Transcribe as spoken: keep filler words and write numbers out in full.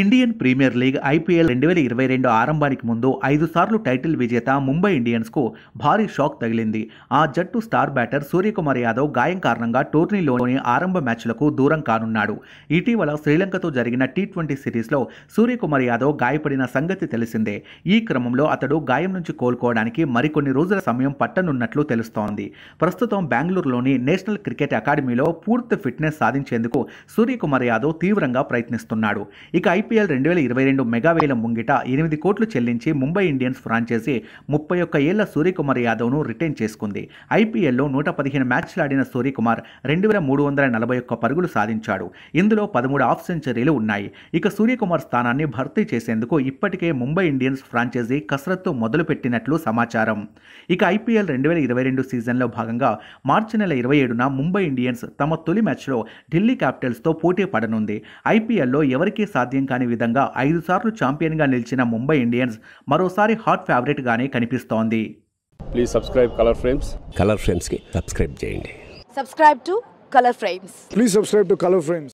Indian premier league IPL రెండు వేల ఇరవై రెండు ఆరంభానికి ముందు ఐదు సార్లు టైటిల్ విజేత ముంబై ఇండియన్స్కు భారీ షాక్ తగిలింది. ఆ జట్టు స్టార్ బ్యాటర్ సూర్యకుమార్ యాదవ్ గాయం కారణంగా టోర్నీలోని ఆరంభ మ్యాచ్లకు దూరం కానున్నాడు. ఇటీవల శ్రీలంకతో జరిగిన టీ ట్వంటీ సిరీస్లో సూర్యకుమార్ యాదవ్ గాయపడిన సంగతి తెలిసిందే. ఈ క్రమంలో అతడు గాయం నుంచి కోలుకోవడానికి మరికొన్ని రోజుల సమయం పట్టనున్నట్లు తెలుస్తోంది. ప్రస్తుతం బెంగళూరులోని నేషనల్ క్రికెట్ అకాడమీలో పూర్తి ఫిట్నెస్ సాధించేందుకు సూర్యకుమార్ యాదవ్ తీవ్రంగా ప్రయత్నిస్తున్నాడు. ఇక ఐపీఎల్ రెండు వేల ఇరవై రెండు మెగావేల ముంగిట ఎనిమిది కోట్లు చెల్లించి ముంబై ఇండియన్స్ ఫ్రాంచైజీ ముప్పై ఒక్క ఏళ్ల సూర్యకుమార్ యాదవ్ను రిటైన్ చేసుకుంది. ఐపీఎల్లో నూట పదిహేను మ్యాచ్లాడిన సూర్యకుమార్ రెండు వేల మూడు వందల నలభై ఒక్క పరుగులు సాధించాడు. ఇందులో పదమూడు హాఫ్ సెంచరీలు ఉన్నాయి. ఇక సూర్యకుమార్ స్థానాన్ని భర్తీ చేసేందుకు ఇప్పటికే ముంబై ఇండియన్స్ ఫ్రాంచైజీ కసరత్తు మొదలుపెట్టినట్లు సమాచారం. ఇక ఐపీఎల్ రెండు వేల ఇరవై రెండు సీజన్లో భాగంగా మార్చి నెల ఇరవై ఏడున ముంబై ఇండియన్స్ తమ తొలి మ్యాచ్లో ఢిల్లీ క్యాపిటల్స్తో పోటీ పడనుంది. ఐపీఎల్లో ఎవరికీ సాధ్యం కాని విధంగా ఐదు సార్లు ఛాంపియన్ గా నిలిచిన ముంబై ఇండియన్స్ మరోసారి హాట్ ఫేవరెట్ గానే కనిపిస్తోంది. Please subscribe Color Frames. Color Frames కి సబ్స్క్రైబ్ చేయండి. Subscribe to Color Frames. Please subscribe to Color frames.